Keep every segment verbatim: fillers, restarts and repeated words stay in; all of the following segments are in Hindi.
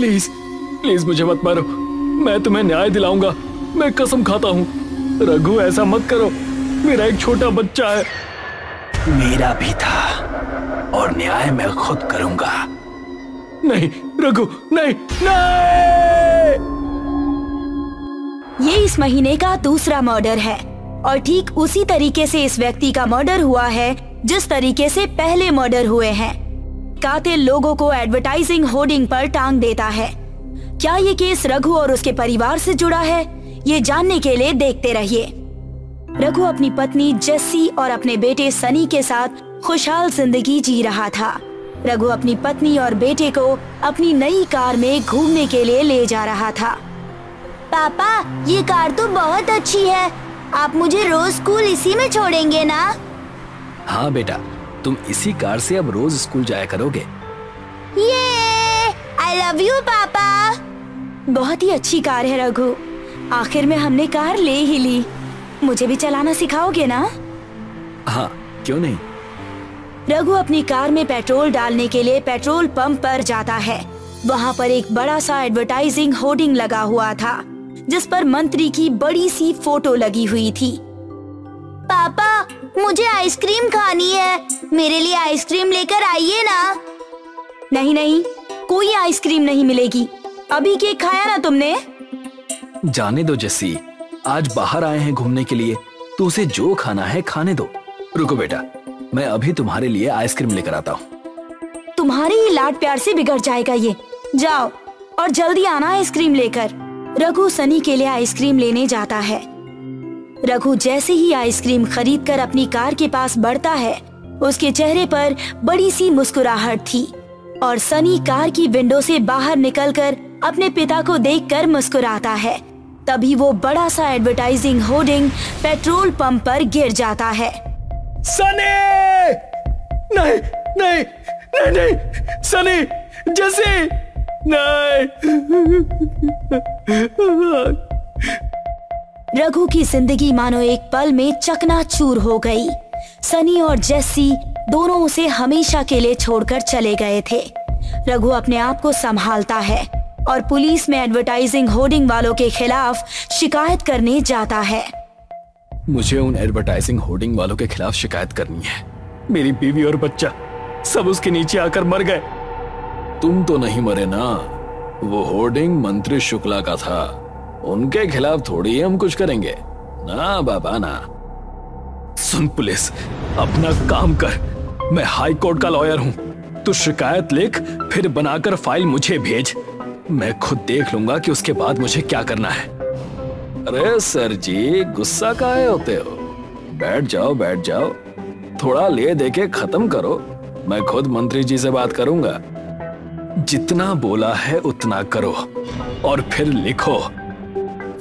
प्लीज प्लीज मुझे मत मारो, मैं तुम्हें न्याय दिलाऊंगा, मैं कसम खाता हूँ। रघु ऐसा मत करो, मेरा एक छोटा बच्चा है। मेरा भी था, और न्याय मैं खुद करूंगा। नहीं रघु, नहीं नहीं। ये इस महीने का दूसरा मर्डर है और ठीक उसी तरीके से इस व्यक्ति का मर्डर हुआ है जिस तरीके से पहले मर्डर हुए हैं। कातिल लोगों को एडवर्टाइजिंग होर्डिंग पर टांग देता है। क्या ये केस रघु और उसके परिवार से जुड़ा है, ये जानने के लिए देखते रहिए। रघु अपनी पत्नी जस्सी और अपने बेटे सनी के साथ खुशहाल जिंदगी जी रहा था। रघु अपनी पत्नी और बेटे को अपनी नई कार में घूमने के लिए ले जा रहा था। पापा, ये कार तो बहुत अच्छी है, आप मुझे रोज स्कूल इसी में छोड़ेंगे ना? हाँ बेटा, तुम इसी कार से अब रोज स्कूल जाया करोगे। ये आई लव यू पापा। बहुत ही अच्छी कार है रघु, आखिर में हमने कार ले ही ली। मुझे भी चलाना सिखाओगे ना? हाँ, क्यों नहीं। रघु अपनी कार में पेट्रोल डालने के लिए पेट्रोल पंप पर जाता है। वहाँ पर एक बड़ा सा एडवर्टाइजिंग होर्डिंग लगा हुआ था जिस पर मंत्री की बड़ी सी फोटो लगी हुई थी। पापा, मुझे आइसक्रीम खानी है, मेरे लिए आइसक्रीम लेकर आइए ना। नहीं नहीं, कोई आइसक्रीम नहीं मिलेगी, अभी केक खाया ना तुमने। जाने दो जस्सी, आज बाहर आए हैं घूमने के लिए, तो उसे जो खाना है खाने दो। रुको बेटा, मैं अभी तुम्हारे लिए आइसक्रीम लेकर आता हूँ। तुम्हारे ही लाड प्यार से बिगड़ जाएगा ये, जाओ और जल्दी आना आइसक्रीम लेकर। रघु सनी के लिए आइसक्रीम लेने जाता है। रघु जैसे ही आइसक्रीम खरीदकर अपनी कार के पास बढ़ता है, उसके चेहरे पर बड़ी सी मुस्कुराहट थी और सनी कार की विंडो से बाहर निकलकर अपने पिता को देखकर मुस्कुराता है। तभी वो बड़ा सा एडवर्टाइजिंग होर्डिंग पेट्रोल पंप पर गिर जाता है। सनी! नहीं नहीं नहीं नहीं, सनी, जस्सी, नहीं। रघु की जिंदगी मानो एक पल में चकनाचूर हो गई। सनी और जस्सी दोनों उसे हमेशा के लिए छोड़कर चले गए थे। रघु अपने आप को संभालता है और पुलिस में एडवर्टाइजिंग होर्डिंग वालों के खिलाफ शिकायत करने जाता है। मुझे उन एडवर्टाइजिंग होर्डिंग वालों के खिलाफ शिकायत करनी है। मेरी बीवी और बच्चा सब उसके नीचे आकर मर गए। तुम तो नहीं मरे ना, वो होर्डिंग मंत्री शुक्ला का था, उनके खिलाफ थोड़ी हम कुछ करेंगे ना बाबा ना। सुन पुलिस, अपना काम कर, मैं हाई कोर्ट का लॉयर हूँ, तू शिकायत लिख फिर बनाकर फाइल मुझे भेज, मैं खुद देख लूंगा कि उसके बाद मुझे क्या करना है। अरे सर जी, गुस्सा काहे होते हो, बैठ जाओ बैठ जाओ, थोड़ा ले देके खत्म करो, मैं खुद मंत्री जी से बात करूंगा। जितना बोला है उतना करो और फिर लिखो।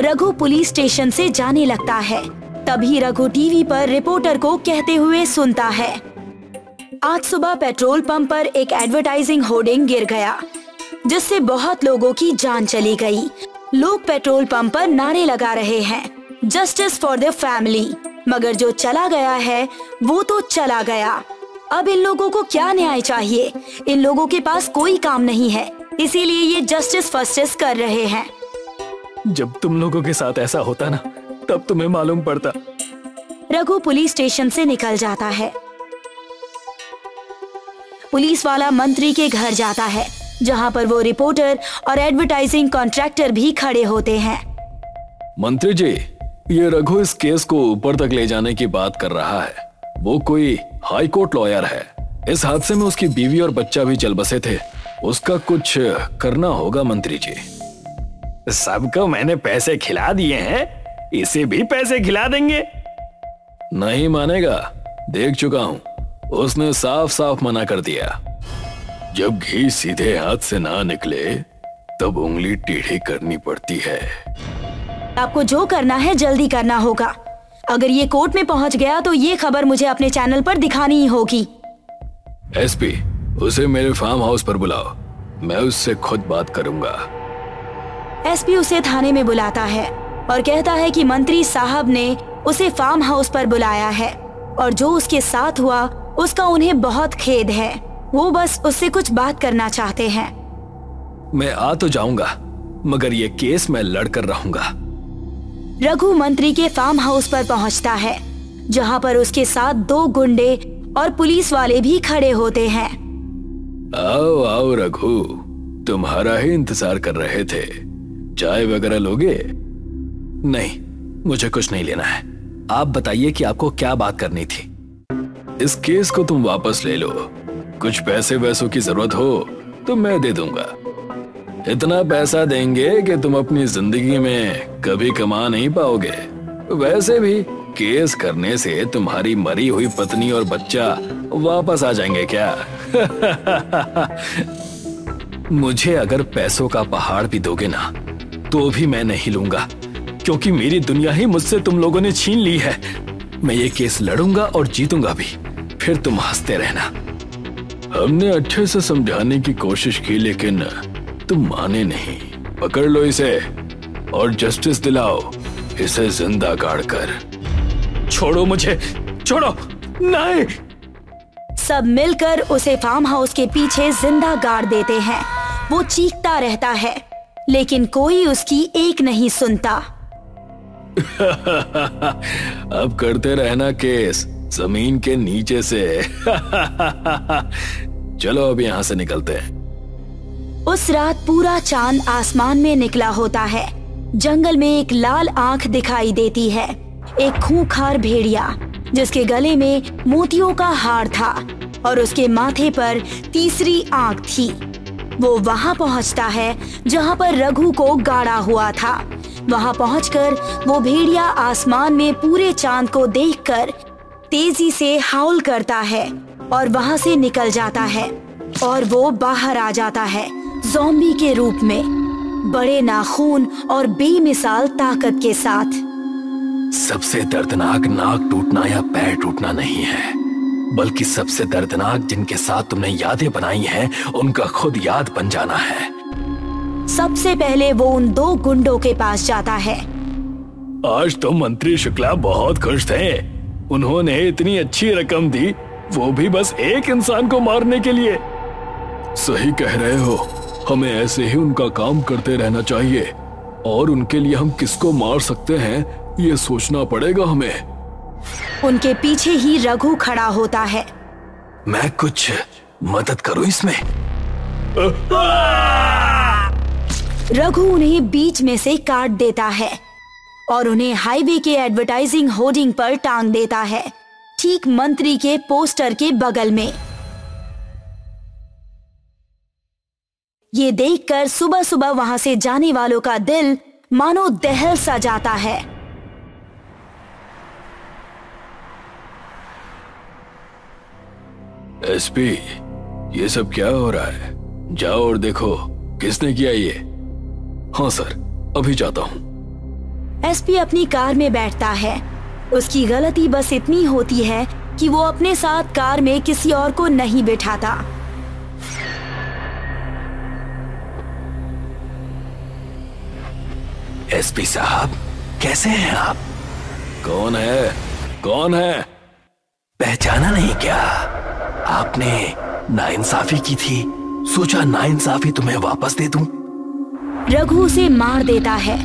रघु पुलिस स्टेशन से जाने लगता है। तभी रघु टीवी पर रिपोर्टर को कहते हुए सुनता है, आज सुबह पेट्रोल पंप पर एक एडवर्टाइजिंग होर्डिंग गिर गया जिससे बहुत लोगों की जान चली गई। लोग पेट्रोल पंप पर नारे लगा रहे हैं, जस्टिस फॉर द फैमिली, मगर जो चला गया है वो तो चला गया। अब इन लोगों को क्या न्याय चाहिए, इन लोगों के पास कोई काम नहीं है, इसीलिए ये जस्टिस फस्टिस कर रहे हैं। जब तुम लोगों के साथ ऐसा होता ना, तब तुम्हें मालूम पड़ता। रघु पुलिस स्टेशन से निकल जाता है। पुलिस वाला मंत्री के घर जाता है जहाँ पर वो रिपोर्टर और एडवर्टाइजिंग कॉन्ट्रैक्टर भी खड़े होते हैं। मंत्री जी, ये रघु इस केस को ऊपर तक ले जाने की बात कर रहा है, वो कोई हाई कोर्ट लॉयर है। इस हादसे में उसकी बीवी और बच्चा भी चल बसे थे, उसका कुछ करना होगा मंत्री जी। सबको मैंने पैसे खिला दिए हैं, इसे भी पैसे खिला देंगे। नहीं मानेगा, देख चुका हूँ, उसने साफ साफ मना कर दिया। जब घी सीधे हाथ से ना निकले तब उंगली टेढ़ी करनी पड़ती है। आपको जो करना है जल्दी करना होगा, अगर ये कोर्ट में पहुंच गया तो ये खबर मुझे अपने चैनल पर दिखानी ही होगी। एसपी, उसे मेरे फार्म हाउस पर बुलाओ, मैं उससे खुद बात करूंगा। एसपी उसे थाने में बुलाता है और कहता है कि मंत्री साहब ने उसे फार्म हाउस पर बुलाया है और जो उसके साथ हुआ उसका उन्हें बहुत खेद है, वो बस उससे कुछ बात करना चाहते हैं। मैं आ तो जाऊंगा मगर ये केस मैं लड़कर रहूंगा। रघु मंत्री के फार्म हाउस पर पहुंचता है जहां पर उसके साथ दो गुंडे और पुलिस वाले भी खड़े होते हैं। आओ आओ रघु, तुम्हारा ही इंतजार कर रहे थे। चाय वगैरह लोगे? नहीं, मुझे कुछ नहीं लेना है। आप बताइए कि आपको क्या बात करनी थी। इस केस को तुम वापस ले लो। कुछ पैसे वैसों की जरूरत हो तो मैं दे दूंगा। इतना पैसा देंगे कि तुम अपनी जिंदगी में कभी कमा नहीं पाओगे। वैसे भी केस करने से तुम्हारी मरी हुई पत्नी और बच्चा वापस आ जाएंगे क्या? मुझे अगर पैसों का पहाड़ भी दोगे ना तो भी मैं नहीं लूंगा, क्योंकि मेरी दुनिया ही मुझसे तुम लोगों ने छीन ली है। मैं ये केस लड़ूंगा और जीतूंगा भी, फिर तुम हंसते रहना। हमने अच्छे से समझाने की कोशिश की लेकिन तुम माने नहीं। पकड़ लो इसे और जस्टिस दिलाओ, इसे जिंदा गाड़ कर। छोड़ो मुझे, छोड़ो, नहीं। सब मिलकर उसे फार्म हाउस के पीछे जिंदा गाड़ देते हैं। वो चीखता रहता है लेकिन कोई उसकी एक नहीं सुनता। अब करते रहना केस जमीन के नीचे से। चलो अब यहाँ से निकलते हैं। उस रात पूरा चांद आसमान में निकला होता है। जंगल में एक लाल आंख दिखाई देती है, एक खूंखार भेड़िया जिसके गले में मोतियों का हार था और उसके माथे पर तीसरी आंख थी। वो वहां पहुंचता है जहां पर रघु को गाड़ा हुआ था। वहां पहुंचकर वो भेड़िया आसमान में पूरे चांद को देखकर तेजी से हाउल करता है और वहां से निकल जाता है और वो बाहर आ जाता है ज़ॉम्बी के रूप में, बड़े नाखून और बेमिसाल ताकत के साथ। सबसे दर्दनाक नाक टूटना या पैर टूटना नहीं है, बल्कि सबसे दर्दनाक जिनके साथ तुमने यादें बनाई हैं, उनका खुद याद बन जाना है। सबसे पहले वो उन दो गुंडों के पास जाता है। आज तो मंत्री शुक्ला बहुत खुश थे। उन्होंने इतनी अच्छी रकम दी, वो भी बस एक इंसान को मारने के लिए। सही कह रहे हो, हमें ऐसे ही उनका काम करते रहना चाहिए और उनके लिए हम किसको मार सकते हैं ये सोचना पड़ेगा हमें। उनके पीछे ही रघु खड़ा होता है। मैं कुछ मदद करूं इसमें? रघु उन्हें बीच में से काट देता है और उन्हें हाईवे के एडवर्टाइजिंग होर्डिंग पर टांग देता है, ठीक मंत्री के पोस्टर के बगल में। ये देखकर सुबह सुबह वहां से जाने वालों का दिल मानो दहल सा जाता है। एसपी, ये सब क्या हो रहा है? जाओ और देखो किसने किया ये। हाँ सर, अभी जाता हूँ। एसपी अपनी कार में बैठता है। उसकी गलती बस इतनी होती है कि वो अपने साथ कार में किसी और को नहीं बिठाता। एसपी साहब, कैसे हैं आप? कौन है? कौन है? पहचाना नहीं क्या? आपने नाइंसाफी की थी, सोचा नाइंसाफी तुम्हें वापस दे दूं। रघु उसे मार देता है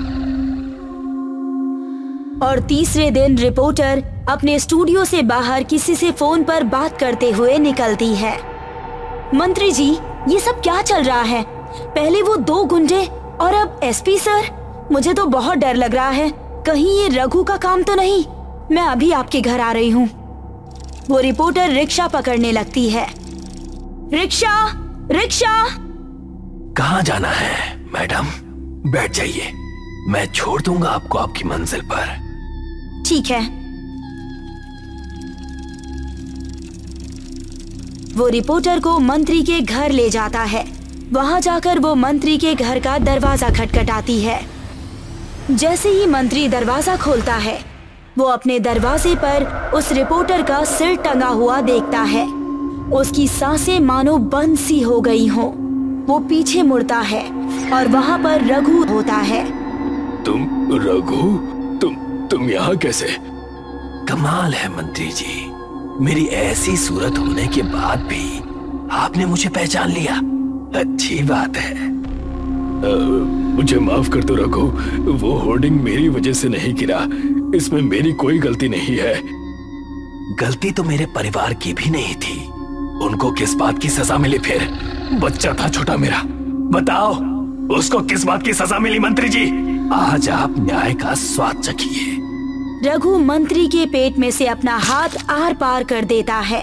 और तीसरे दिन रिपोर्टर अपने स्टूडियो से बाहर किसी से फोन पर बात करते हुए निकलती है। मंत्री जी, ये सब क्या चल रहा है? पहले वो दो गुंडे और अब एसपी सर। मुझे तो बहुत डर लग रहा है, कहीं ये रघु का काम तो नहीं। मैं अभी आपके घर आ रही हूँ। वो रिपोर्टर रिक्शा पकड़ने लगती है। Rickshaw, rickshaw. कहाँ जाना है मैडम? बैठ जाइए, मैं छोड़ दूंगा आपको आपकी मंजिल पर। ठीक है। वो रिपोर्टर को मंत्री के घर ले जाता है। वहां जाकर वो मंत्री के घर का दरवाजा खटखटाती है। जैसे ही मंत्री दरवाजा खोलता है, वो अपने दरवाजे पर उस रिपोर्टर का सिर टंगा हुआ देखता है। उसकी सांसें मानो बंद सी हो गई हो। वो पीछे मुड़ता है और वहाँ पर रघु होता है। तुम रघु? तुम तुम यहाँ कैसे? कमाल है मंत्री जी, मेरी ऐसी सूरत होने के बाद भी आपने मुझे पहचान लिया। अच्छी बात है, मुझे माफ कर दो रघु, वो होर्डिंग मेरी वजह से नहीं गिरा, इसमें मेरी कोई गलती नहीं है। गलती तो मेरे परिवार की भी नहीं थी, उनको किस बात की सजा मिली? फिर बच्चा था छोटा मेरा, बताओ उसको किस बात की सजा मिली? मंत्री जी आज आप न्याय का स्वाद चखिए। रघु मंत्री के पेट में से अपना हाथ आर पार कर देता है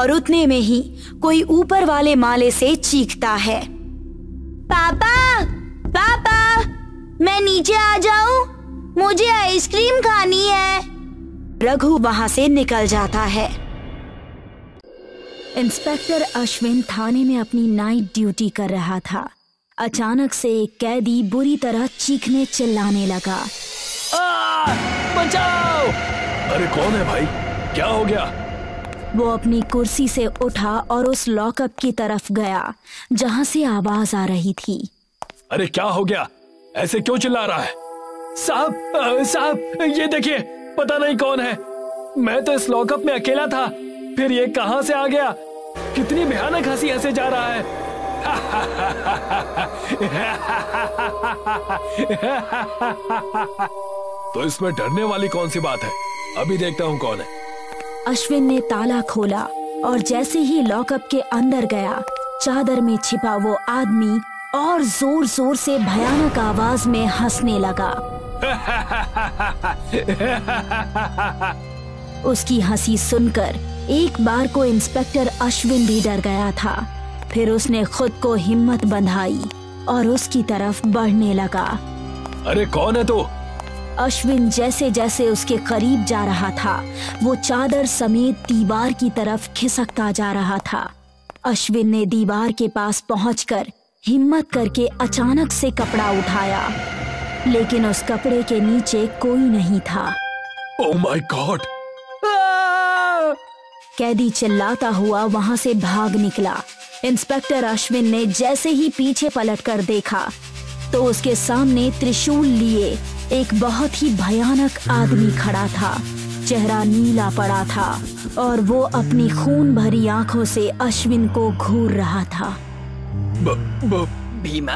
और उतने में ही कोई ऊपर वाले माले से चीखता है, पापा पापा मैं नीचे आ जाऊं, मुझे आइसक्रीम खानी है। रघु वहां से निकल जाता है। इंस्पेक्टर अश्विन थाने में अपनी नाइट ड्यूटी कर रहा था। अचानक से एक कैदी बुरी तरह चीखने चिल्लाने लगा, आ, बचाओ! अरे कौन है भाई, क्या हो गया? वो अपनी कुर्सी से उठा और उस लॉकअप की तरफ गया जहाँ से आवाज आ रही थी। अरे क्या हो गया, ऐसे क्यों चिल्ला रहा है? साहब साहब ये देखिए, पता नहीं कौन है, मैं तो इस लॉकअप में अकेला था, फिर ये कहाँ से आ गया? कितनी भयानक हंसी हंसे जा रहा है। तो इसमें डरने वाली कौन सी बात है, अभी देखता हूँ कौन है। अश्विन ने ताला खोला और जैसे ही लॉकअप के अंदर गया, चादर में छिपा वो आदमी और जोर जोर से भयानक आवाज में हंसने लगा। उसकी हंसी सुनकर एक बार को इंस्पेक्टर अश्विन भी डर गया था, फिर उसने खुद को हिम्मत बंधाई और उसकी तरफ बढ़ने लगा। अरे कौन है तो? अश्विन जैसे जैसे उसके करीब जा रहा था, वो चादर समेत दीवार की तरफ खिसकता जा रहा था। अश्विन ने दीवार के पास पहुंचकर हिम्मत करके अचानक से कपड़ा उठाया, लेकिन उस कपड़े के नीचे कोई नहीं था। Oh my God! कैदी चिल्लाता हुआ वहां से भाग निकला। इंस्पेक्टर अश्विन ने जैसे ही पीछे पलटकर देखा तो उसके सामने त्रिशूल लिए एक बहुत ही भयानक आदमी खड़ा था। चेहरा नीला पड़ा था और वो अपनी खून भरी आंखों से अश्विन को घूर रहा था। ब, ब, भीमा!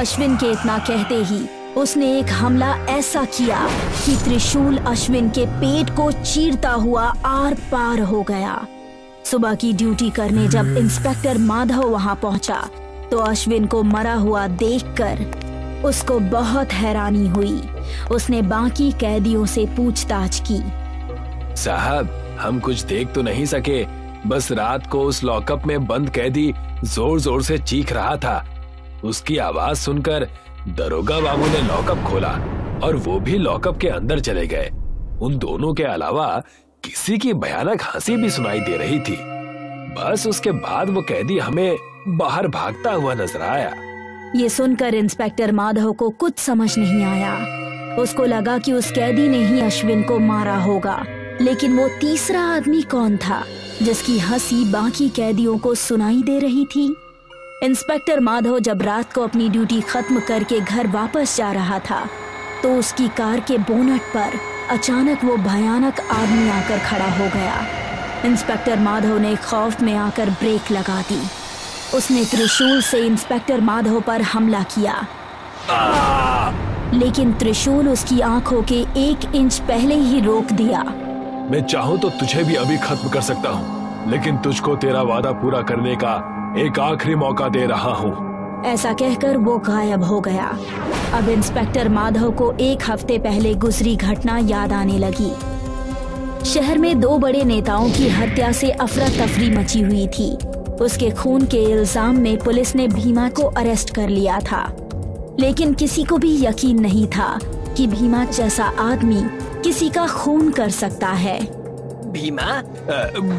अश्विन के इतना कहते ही उसने एक हमला ऐसा किया कि त्रिशूल अश्विन के पेट को चीरता हुआ आर पार हो गया। सुबह की ड्यूटी करने जब इंस्पेक्टर माधव वहां पहुंचा तो अश्विन को मरा हुआ देखकर उसको बहुत हैरानी हुई। उसने बाकी कैदियों से पूछताछ की। साहब हम कुछ देख तो नहीं सके, बस रात को उस लॉकअप में बंद कैदी जोर जोर से चीख रहा था, उसकी आवाज सुनकर दरोगा बाबू ने लॉकअप खोला और वो भी लॉकअप के अंदर चले गए। उन दोनों के अलावा किसी की भयानक हंसी भी सुनाई दे रही थी। बस उसके बाद वो कैदी हमें बाहर भागता हुआ नजर आया। ये सुनकर इंस्पेक्टर माधव को कुछ समझ नहीं आया। उसको लगा कि उस कैदी ने ही अश्विन को मारा होगा, लेकिन वो तीसरा आदमी कौन था जिसकी हंसी बाकी कैदियों को सुनाई दे रही थी? इंस्पेक्टर माधव जब रात को अपनी ड्यूटी खत्म करके घर वापस जा रहा था तो उसकी कार के बोनट पर अचानक वो भयानक आदमी आकर खड़ा हो गया। इंस्पेक्टर माधव ने खौफ में आकर ब्रेक लगा दी। उसने त्रिशूल से इंस्पेक्टर माधव पर हमला किया, लेकिन त्रिशूल उसकी आंखों के एक इंच पहले ही रोक दिया। मैं चाहूँ तो तुझे भी अभी खत्म कर सकता हूँ, लेकिन तुझको तेरा वादा पूरा करने का एक आखिरी मौका दे रहा हूँ। ऐसा कहकर वो गायब हो गया। अब इंस्पेक्टर माधव को एक हफ्ते पहले गुजरी घटना याद आने लगी। शहर में दो बड़े नेताओं की हत्या से अफरा तफरी मची हुई थी। उसके खून के इल्जाम में पुलिस ने भीमा को अरेस्ट कर लिया था, लेकिन किसी को भी यकीन नहीं था कि भीमा जैसा आदमी किसी का खून कर सकता है। भीमा!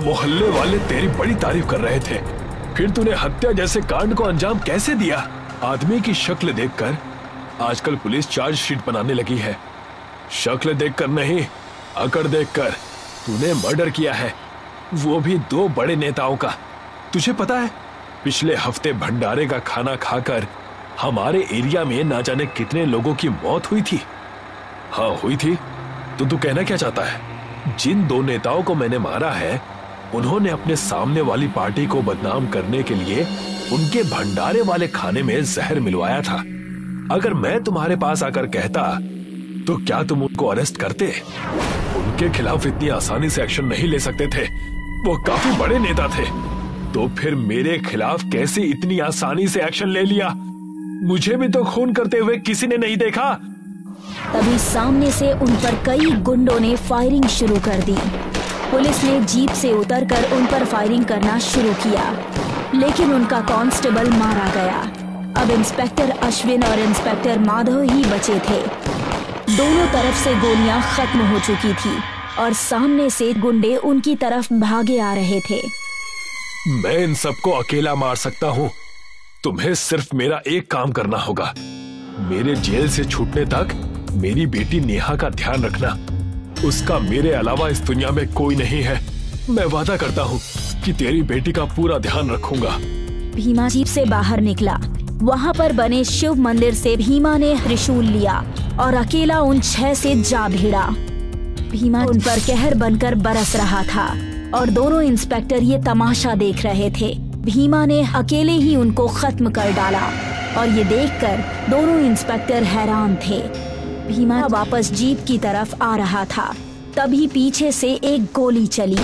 मोहल्ले वाले तेरी बड़ी तारीफ कर रहे थे, फिर तूने हत्या जैसे कांड को अंजाम कैसे दिया? आदमी की शक्ल देखकर आजकल पुलिस चार्जशीट बनाने लगी है। शक्ल देखकर नहीं, अकड़ देखकर तूने मर्डर किया है, वो भी दो बड़े नेताओं का। तुझे पता है पिछले हफ्ते भंडारे का खाना खाकर हमारे एरिया में ना जाने कितने लोगों की मौत हुई थी? हाँ हुई थी। तो तू कहना क्या चाहता है, जिन दो नेताओं को मैंने मारा है उन्होंने अपने सामने वाली पार्टी को बदनाम करने के लिए उनके भंडारे वाले खाने में जहर मिलवाया था। अगर मैं तुम्हारे पास आकर कहता तो क्या तुम उनको अरेस्ट करते? उनके खिलाफ इतनी आसानी से एक्शन नहीं ले सकते थे, वो काफी बड़े नेता थे। तो फिर मेरे खिलाफ कैसे इतनी आसानी से एक्शन ले लिया? मुझे भी तो खून करते हुए किसी ने नहीं देखा। तभी सामने से उन पर कई गुंडों ने फायरिंग शुरू कर दी। पुलिस ने जीप से उतरकर उन पर फायरिंग करना शुरू किया, लेकिन उनका कांस्टेबल मारा गया। अब इंस्पेक्टर अश्विन और इंस्पेक्टर माधव ही बचे थे। दोनों तरफ से गोलियां खत्म हो चुकी थी और सामने से गुंडे उनकी तरफ भागे आ रहे थे। मैं इन सबको अकेला मार सकता हूँ। तुम्हें सिर्फ मेरा एक काम करना होगा, मेरे जेल से छूटने तक मेरी बेटी नेहा का ध्यान रखना। उसका मेरे अलावा इस दुनिया में कोई नहीं है। मैं वादा करता हूँ कि तेरी बेटी का पूरा ध्यान रखूंगा। भीमा जीप से बाहर निकला। वहाँ पर बने शिव मंदिर से भीमा ने त्रिशूल लिया और अकेला उन छह से जा भिड़ा। भीमा उन पर कहर बनकर बरस रहा था और दोनों इंस्पेक्टर ये तमाशा देख रहे थे। भीमा ने अकेले ही उनको खत्म कर डाला और ये देखकर दोनों इंस्पेक्टर हैरान थे। भीमा वापस जीप की तरफ आ रहा था, तभी पीछे से एक गोली चली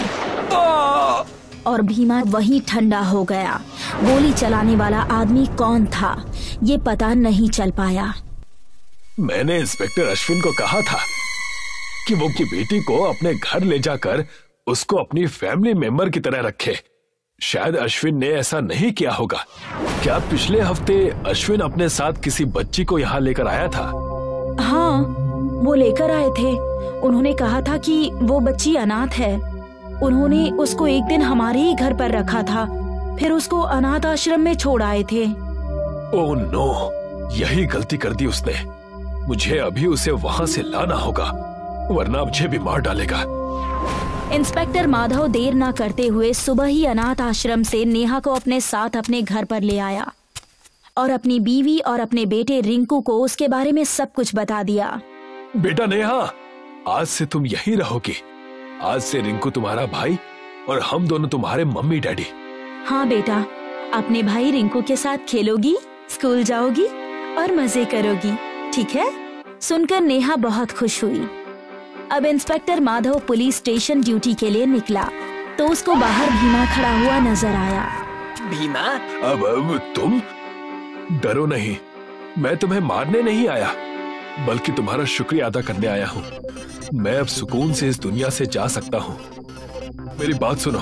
और भीमा वहीं ठंडा हो गया। गोली चलाने वाला आदमी कौन था ये पता नहीं चल पाया। मैंने इंस्पेक्टर अश्विन को कहा था कि वो की बेटी को अपने घर ले जाकर उसको अपनी फैमिली मेंबर की तरह रखे। शायद अश्विन ने ऐसा नहीं किया होगा। क्या पिछले हफ्ते अश्विन अपने साथ किसी बच्ची को यहाँ लेकर आया था? हाँ, वो लेकर आए थे। उन्होंने कहा था कि वो बच्ची अनाथ है। उन्होंने उसको एक दिन हमारे ही घर पर रखा था, फिर उसको अनाथ आश्रम में छोड़ आए थे। ओह नो, यही गलती कर दी उसने। मुझे अभी उसे वहाँ से लाना होगा, वरना मुझे भी मार डालेगा। इंस्पेक्टर माधव देर ना करते हुए सुबह ही अनाथ आश्रम से नेहा को अपने साथ अपने घर पर ले आया और अपनी बीवी और अपने बेटे रिंकू को उसके बारे में सब कुछ बता दिया। बेटा नेहा, आज से तुम यही रहोगी। आज से रिंकू तुम्हारा भाई और हम दोनों तुम्हारे मम्मी डैडी। हाँ बेटा, अपने भाई रिंकू के साथ खेलोगी, स्कूल जाओगी और मजे करोगी, ठीक है? सुनकर नेहा बहुत खुश हुई। अब inspector Madhav police station duty के लिए निकला तो उसको बाहर भीमा खड़ा हुआ नजर आया। भीमा, अब, अब तुम डरो नहीं, मैं तुम्हें मारने नहीं आया, बल्कि तुम्हारा शुक्रिया अदा करने आया हूँ। मैं अब सुकून से इस दुनिया से जा सकता हूँ। मेरी बात सुनो,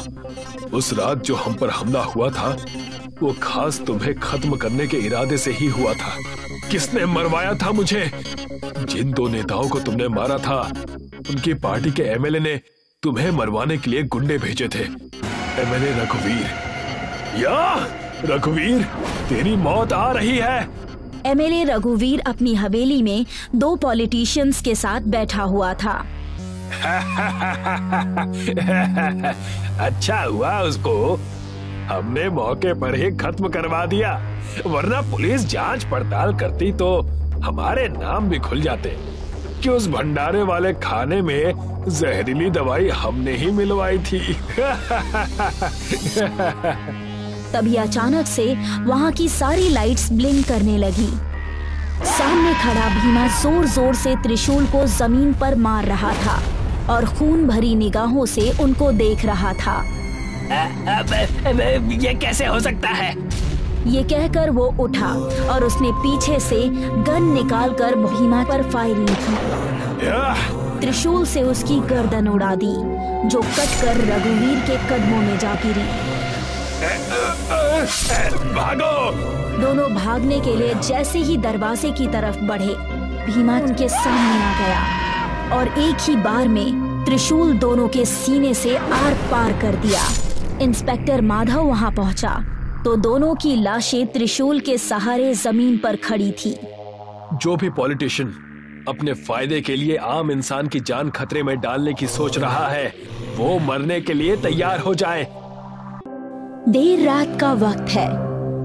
उस रात जो हम पर हमला हुआ था वो खास तुम्हें खत्म करने के इरादे से ही हुआ था। किसने मरवाया था मुझे? जिन दो नेताओं को तुमने मारा था उनकी पार्टी के एमएलए ने तुम्हें मरवाने के लिए गुंडे भेजे थे। एमएलए रघुवीर। या रघुवीर, तेरी मौत आ रही है। एमएलए रघुवीर अपनी हवेली में दो पॉलिटिशियंस के साथ बैठा हुआ था। अच्छा हुआ उसको हमने मौके पर ही खत्म करवा दिया, वरना पुलिस जांच पड़ताल करती तो हमारे नाम भी खुल जाते कि उस भंडारे वाले खाने में जहरीली दवाई हमने ही मिलवाई थी। तभी अचानक से वहाँ की सारी लाइट्स ब्लिंक करने लगी। सामने खड़ा भीमा जोर जोर से त्रिशूल को जमीन पर मार रहा था और खून भरी निगाहों से उनको देख रहा था। आ, आ, आ, ये कैसे हो सकता है? ये कहकर वो उठा और उसने पीछे से गन निकालकर भीमा पर फायरिंग की। त्रिशूल से उसकी गर्दन उड़ा दी, जो कट कर रघुवीर के कदमों में जा गिरी। भागो! दोनों भागने के लिए जैसे ही दरवाजे की तरफ बढ़े, भीमा उनके सामने आ गया और एक ही बार में त्रिशूल दोनों के सीने से आर पार कर दिया। इंस्पेक्टर माधव वहां पहुंचा तो दोनों की लाशें त्रिशूल के सहारे जमीन पर खड़ी थी। जो भी पॉलिटिशियन अपने फायदे के लिए आम इंसान की जान खतरे में डालने की सोच रहा है वो मरने के लिए तैयार हो जाए। देर रात का वक्त है।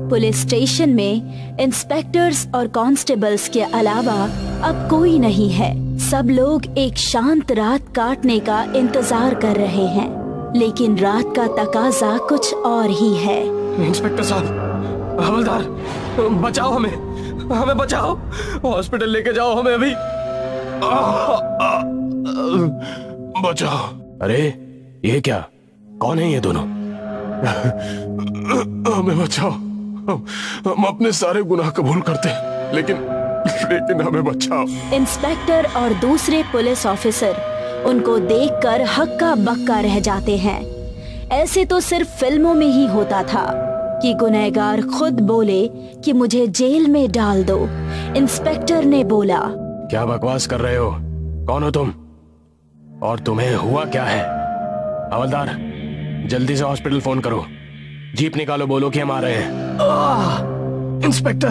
पुलिस स्टेशन में इंस्पेक्टर्स और कांस्टेबल्स के अलावा अब कोई नहीं है। सब लोग एक शांत रात काटने का इंतजार कर रहे हैं। लेकिन रात का तकाजा कुछ और ही है। इंस्पेक्टर साहब, हवलदार, बचाओ हमें, हमें बचाओ, हॉस्पिटल लेके जाओ हमें अभी, आ, आ, बचाओ। अरे ये क्या, कौन है ये दोनों? हमें बचाओ, हम अपने सारे गुनाह कबूल करते हैं, लेकिन लेकिन हमें बचाओ। इंस्पेक्टर और दूसरे पुलिस ऑफिसर उनको देखकर हक्का बक्का रह जाते हैं। ऐसे तो सिर्फ फिल्मों में ही होता था कि गुनहगार खुद बोले कि मुझे जेल में डाल दो। इंस्पेक्टर ने बोला, क्या बकवास कर रहे हो? कौन हो तुम और तुम्हें हुआ क्या है? हवलदार, जल्दी से हॉस्पिटल फोन करो, जीप निकालो, बोलो कि हम आ रहे हैं। आ, इंस्पेक्टर,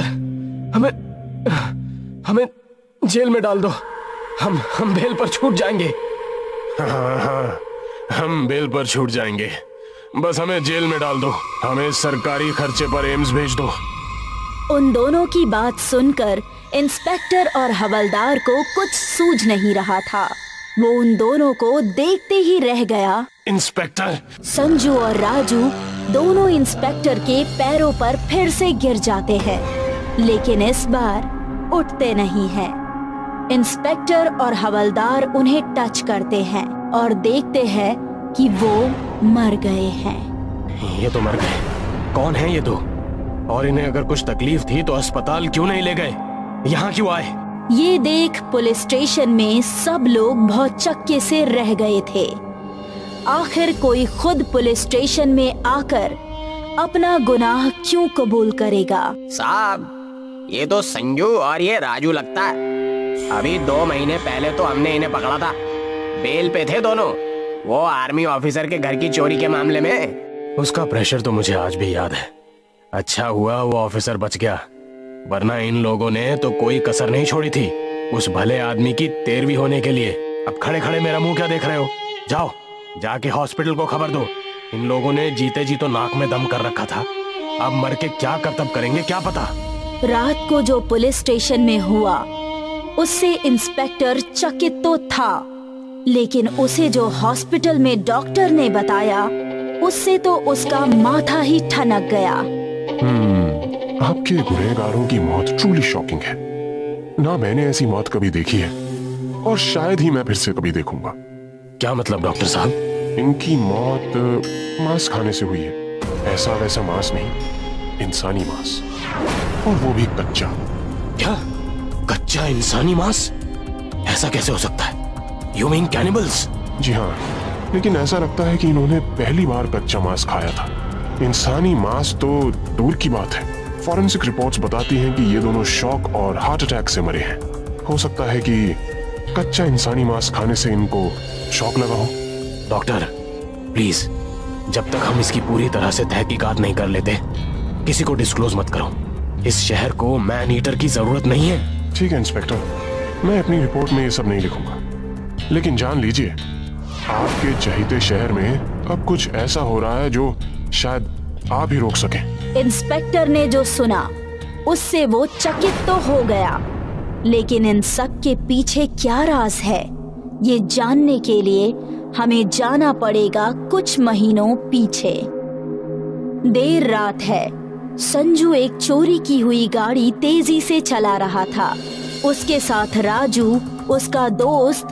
हमें हमें जेल में डाल दो, हम हम बेल पर छूट जाएंगे। हाँ हाँ, हम बेल पर छूट जाएंगे, बस हमें जेल में डाल दो, हमें सरकारी खर्चे पर एम्स भेज दो। उन दोनों की बात सुनकर इंस्पेक्टर और हवलदार को कुछ सूझ नहीं रहा था, वो उन दोनों को देखते ही रह गया। इंस्पेक्टर, संजू और राजू दोनों इंस्पेक्टर के पैरों पर फिर से गिर जाते हैं, लेकिन इस बार उठते नहीं हैं। इंस्पेक्टर और हवलदार उन्हें टच करते हैं और देखते हैं कि वो मर गए हैं। ये तो मर गए, कौन है ये दो? और इन्हें अगर कुछ तकलीफ थी तो अस्पताल क्यों नहीं ले गए, यहाँ क्यों आए? ये देख पुलिस स्टेशन में सब लोग बहुत चक्के से रह गए थे। आखिर कोई खुद पुलिस स्टेशन में आकर अपना गुनाह क्यों कबूल करेगा? साहब, ये तो संजू और ये राजू लगता है। अभी दो महीने पहले तो हमने इन्हें पकड़ा था, बेल पे थे दोनों, वो आर्मी ऑफिसर के घर की चोरी के मामले में। उसका प्रेशर तो मुझे आज भी याद है। अच्छा हुआ वो ऑफिसर बच गया, वरना इन लोगों ने तो कोई कसर नहीं छोड़ी थी उस भले आदमी की तेरहवीं होने के लिए। अब खड़े खड़े मेरा मुंह क्या देख रहे हो? जाओ, जाके हॉस्पिटल को खबर दो। इन लोगों ने जीते जी तो नाक में दम कर रखा था, अब मर के क्या करतब करेंगे क्या पता। रात को जो पुलिस स्टेशन में हुआ उससे इंस्पेक्टर चकित तो था, लेकिन उसे जो हॉस्पिटल में डॉक्टर ने बताया उससे तो उसका माथा ही ठनक गया। हम्म, आपके गुनहगारों की मौत ट्रूली शॉकिंग है ना, मैंने ऐसी मौत कभी देखी है और शायद ही मैं फिर से कभी देखूंगा। क्या मतलब डॉक्टर साहब? इनकी मौत मांस खाने से हुई है, ऐसा वैसा मांस नहीं, इंसानी मांस, और वो भी कच्चा। क्या कच्चा इंसानी मांस? ऐसा कैसे हो सकता है? You mean cannibals? जी हाँ, लेकिन ऐसा लगता है कि इन्होंने पहली बार कच्चा मांस खाया था। इंसानी मांस तो दूर की बात है। फॉरेंसिक रिपोर्ट्स बताती हैं कि ये दोनों शॉक और हार्ट अटैक से मरे हैं। हो सकता है कि कच्चा इंसानी मांस खाने से इनको शौक लगा हो। डॉक्टर प्लीज, जब तक हम इसकी पूरी तरह से तहकीकात नहीं कर लेते किसी को डिस्क्लोज मत करो। इस शहर को मैन ईटर की जरूरत नहीं है। ठीक है इंस्पेक्टर, मैं अपनी रिपोर्ट में ये सब नहीं लिखूंगा, लेकिन जान लीजिए आपके चहेते शहर में अब कुछ ऐसा हो रहा है जो शायद आप ही रोक सके। इंस्पेक्टर ने जो सुना उससे वो चकित तो हो गया, लेकिन इन सब के पीछे क्या राज है ये जानने के लिए हमें जाना पड़ेगा कुछ महीनों पीछे। देर रात है, संजू एक चोरी की हुई गाड़ी तेजी से चला रहा था, उसके साथ राजू, उसका दोस्त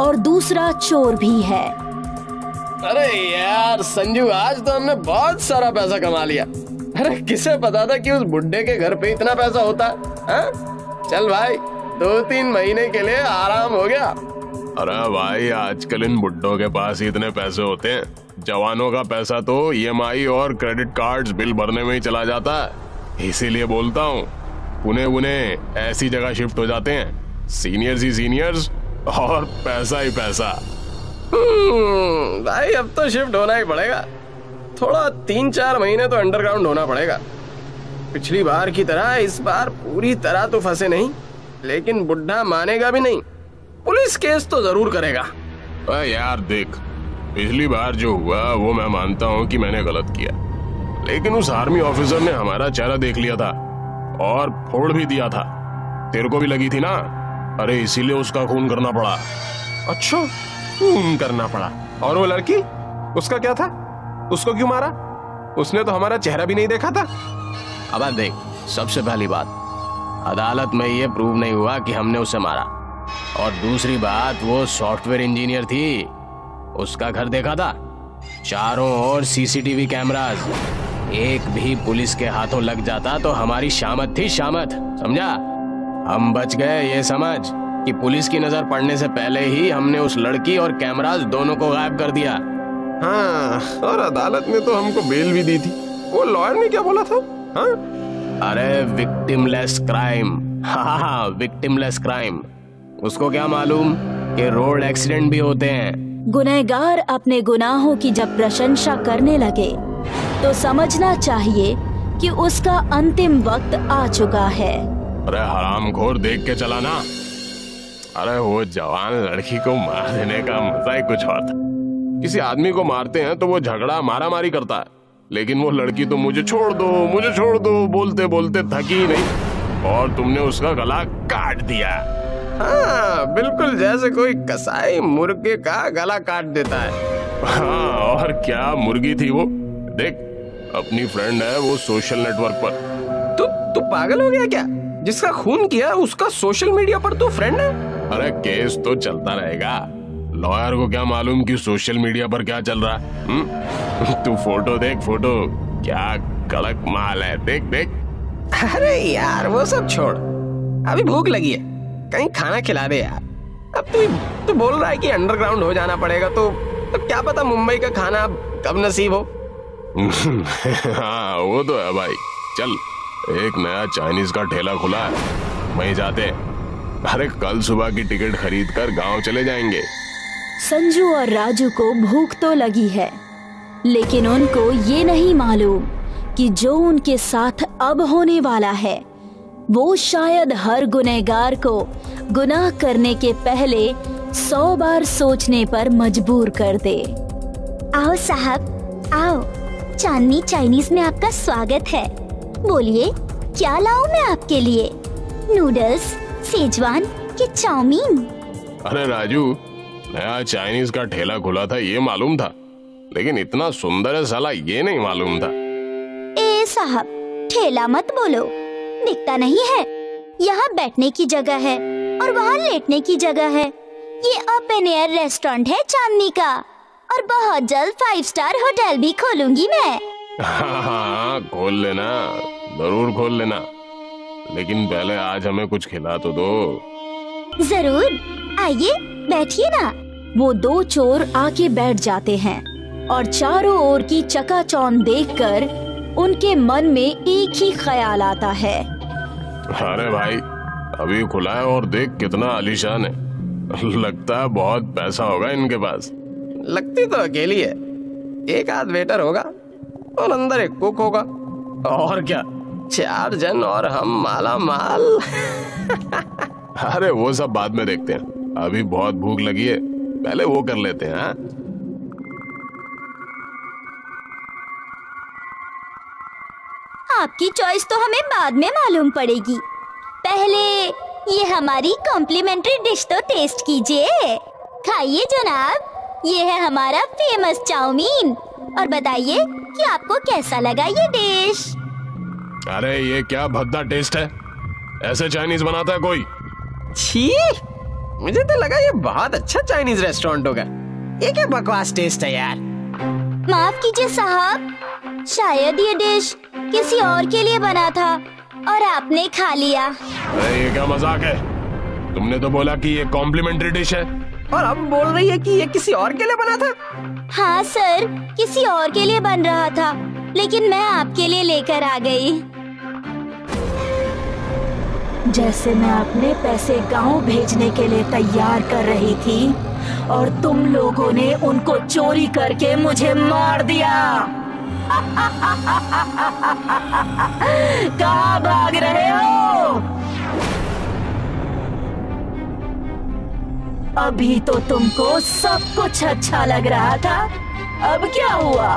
और दूसरा चोर भी है। अरे यार संजू, आज तो हमने बहुत सारा पैसा कमा लिया। अरे किसे पता था कि उस बुड्ढे के घर पे इतना पैसा होता है? चल भाई, दो तीन महीने के लिए आराम हो गया। अरे भाई, आजकल इन बुड्ढों के पास इतने पैसे होते हैं। जवानों का पैसा तो ई एम आई और क्रेडिट कार्ड्स बिल भरने में ही चला जाता है। इसीलिए बोलता हूँ, पुणे पुणे ऐसी जगह शिफ्ट हो जाते हैं, सीनियर्स ही सीनियर्स और पैसा ही पैसा। भाई अब तो शिफ्ट होना ही पड़ेगा, थोड़ा तीन चार महीने तो अंडरग्राउंड होना पड़ेगा। पिछली बार की तरह इस बार पूरी तरह तो फंसे नहीं, लेकिन बुढ़ा मानेगा भी नहीं, पुलिस केस तो जरूर करेगा। अरे यार देख, पिछली बार जो हुआ वो मैं मानता हूँ कि मैंने गलत किया, लेकिन उस आर्मी ऑफिसर ने हमारा चेहरा देख लिया था और फोड़ भी दिया था। तेरे को भी लगी थी ना? अरे इसीलिए उसका खून करना पड़ा। अच्छा, खून करना पड़ा। और वो लड़की, उसका क्या था? उसको क्यों मारा? उसने तो हमारा चेहरा भी नहीं देखा था। अब देख, सबसे पहली बात अदालत में ये प्रूव नहीं हुआ कि हमने उसे मारा, और दूसरी बात वो सॉफ्टवेयर इंजीनियर थी, उसका घर देखा था, चारों ओर सीसीटीवी कैमरास, एक भी पुलिस के हाथों लग जाता तो हमारी शामत थी, शामत, समझा? हम बच गए ये समझ कि पुलिस की नजर पड़ने से पहले ही हमने उस लड़की और कैमरास दोनों को गायब कर दिया। हाँ, और अदालत ने तो हमको बेल भी दी थी। वो लॉयर ने क्या बोला था? हाँ? अरे विक्टिमलेस क्राइम। हाँ हाँ, विक्टिमलेस क्राइम। उसको क्या मालूम कि रोड एक्सीडेंट भी होते हैं। गुनहगार अपने गुनाहों की जब प्रशंसा करने लगे तो समझना चाहिए कि उसका अंतिम वक्त आ चुका है। अरे हरामखोर, देख के चलाना। अरे वो जवान लड़की को मार देने का मजा ही कुछ और था। किसी आदमी को मारते हैं तो वो झगड़ा मारा मारी करता है, लेकिन वो लड़की तो मुझे छोड़ दो मुझे छोड़ दो बोलते बोलते थकी नहीं, और तुमने उसका गला काट दिया। हाँ, बिल्कुल जैसे कोई कसाई मुर्गे का गला काट देता है। हाँ, और क्या मुर्गी थी वो। देख, अपनी फ्रेंड है वो सोशल नेटवर्क पर। तू तू पागल हो गया क्या? जिसका खून किया उसका सोशल मीडिया पर तो फ्रेंड है। अरे केस तो चलता रहेगा, लॉयर को क्या मालूम कि सोशल मीडिया पर क्या चल रहा है। तू फोटो देख, फोटो क्या कड़क माल है, देख देख। अरे यार वो सब छोड़, अभी भूख लगी है, कहीं खाना खिला दे यार। अब तू तू बोल रहा है कि अंडरग्राउंड हो जाना पड़ेगा, तो तो क्या पता मुंबई का खाना कब नसीब हो। हाँ वो तो है भाई। चल, एक नया चाइनीज का ठेला खुला है, वहीं जाते। अरे कल सुबह की टिकट खरीद कर गाँव चले जाएंगे। संजू और राजू को भूख तो लगी है, लेकिन उनको ये नहीं मालूम कि जो उनके साथ अब होने वाला है वो शायद हर गुनहगार को गुनाह करने के पहले सौ बार सोचने पर मजबूर कर दे। आओ साहब आओ, चांदनी चाइनीज में आपका स्वागत है। बोलिए क्या लाऊं मैं आपके लिए? नूडल्स, सेजवान के चाउमीन? अरे राजू, नया चाइनीज का ठेला खुला था ये मालूम था, लेकिन इतना सुंदर है साला ये नहीं मालूम था। ए साहब, ठेला मत बोलो, दिखता नहीं है? यहाँ बैठने की जगह है और वहाँ लेटने की जगह है। ये ओपन एयर रेस्टोरेंट है चांदनी का, और बहुत जल्द फाइव स्टार होटल भी खोलूंगी मैं। हाँ हाँ, खोल लेना, जरूर खोल लेना, लेकिन पहले आज हमें कुछ खिला तो दो। जरूर, आइए बैठिए ना। वो दो चोर आके बैठ जाते हैं और चारों ओर की चकाचौंध देखकर उनके मन में एक ही ख्याल आता है। अरे भाई, अभी खुला है और देख कितना आलीशान है, लगता है बहुत पैसा होगा इनके पास। लगती तो अकेली है, एक आध वेटर होगा और अंदर एक कुक होगा, और क्या, चार जन और हम माला माल। अरे वो सब बाद में देखते हैं, अभी बहुत भूख लगी है, पहले वो कर लेते हैं। हा? आपकी चॉइस तो हमें बाद में मालूम पड़ेगी, पहले ये हमारी कॉम्प्लीमेंट्री डिश तो टेस्ट कीजिए। खाइए जनाब, ये है हमारा फेमस चाउमीन, और बताइए कि आपको कैसा लगा ये डिश। अरे ये क्या भद्दा टेस्ट है, ऐसे चाइनीज बनाता है कोई। छी, मुझे तो लगा ये बहुत अच्छा चाइनीज रेस्टोरेंट होगा, ये क्या बकवास टेस्ट है यार। माफ कीजिए साहब, शायद ये डिश किसी और के लिए बना था और आपने खा लिया। अरे ये क्या मजाक है, तुमने तो बोला कि ये कॉम्प्लीमेंट्री डिश है, और अब बोल रही है कि ये किसी और के लिए बना था। हाँ सर, किसी और के लिए बन रहा था, लेकिन मैं आपके लिए लेकर आ गई। जैसे मैं अपने पैसे गांव भेजने के लिए तैयार कर रही थी, और तुम लोगों ने उनको चोरी करके मुझे मार दिया। कहाँ भाग रहे हो? अभी तो तुमको सब कुछ अच्छा लग रहा था, अब क्या हुआ?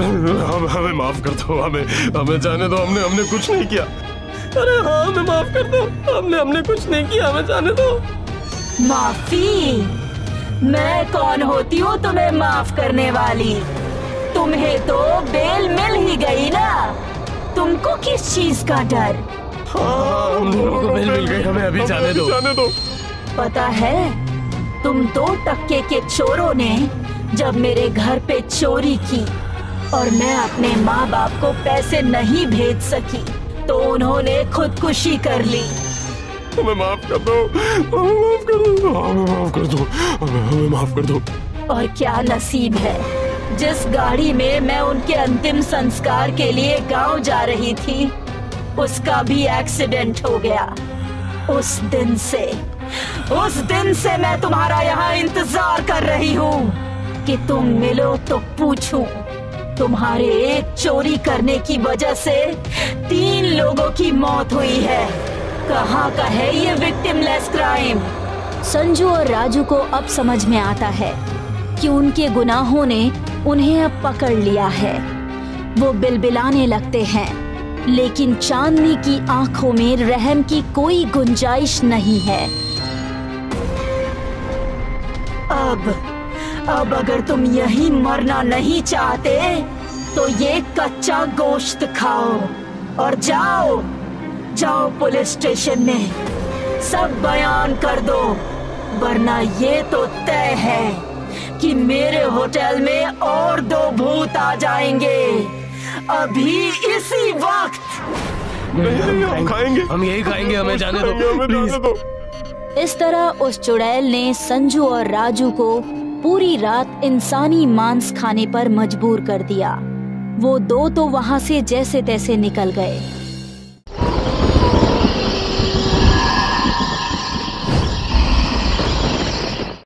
हम, हमें माफ कर दो, हमें हमें जाने दो, हमने हमने कुछ नहीं किया। अरे हाँ, हमें माफ कर दो, हमने हमने कुछ नहीं किया, हमें जाने दो। माफी? मैं कौन होती हूँ तुम्हें माफ करने वाली? तुम्हें तो बेल मिल ही गई ना, तुमको किस चीज का डर? हाँ, हम लोगों को बेल मिल गई, हमें अभी जाने दो, जाने दो। पता है तुम दो टक्के के चोरों ने जब मेरे घर पे चोरी की और मैं अपने माँ बाप को पैसे नहीं भेज सकी तो उन्होंने खुदकुशी कर ली। हमें माफ कर दो, हमें माफ कर दो, हमें माफ कर दो, हमें माफ कर दो। और क्या नसीब है, जिस गाड़ी में मैं उनके अंतिम संस्कार के लिए गांव जा रही थी उसका भी एक्सीडेंट हो गया। उस दिन से, उस दिन से मैं तुम्हारा यहाँ इंतजार कर रही हूँ कि तुम मिलो तो पूछूं तुम्हारे एक चोरी करने की वजह से तीन लोगों की मौत हुई है, कहाँ का है ये विक्टिमलेस क्राइम? संजू और राजू को अब समझ में आता है कि उनके गुनाहों ने उन्हें अब पकड़ लिया है। वो बिलबिलाने लगते हैं, लेकिन चांदनी की आंखों में रहम की कोई गुंजाइश नहीं है। अब अब अगर तुम यहीं मरना नहीं चाहते तो ये कच्चा गोश्त खाओ और जाओ जाओ पुलिस स्टेशन में सब बयान कर दो, वरना ये तो तय है कि मेरे होटल में और दो भूत आ जाएंगे अभी इसी वक्त। नहीं, हम खाएंगे, हम यही खाएंगे, हमें जाने दो, हमें जाने दो। इस तरह उस चुड़ैल ने संजू और राजू को पूरी रात इंसानी मांस खाने पर मजबूर कर दिया। वो दो तो वहाँ से जैसे तैसे निकल गए।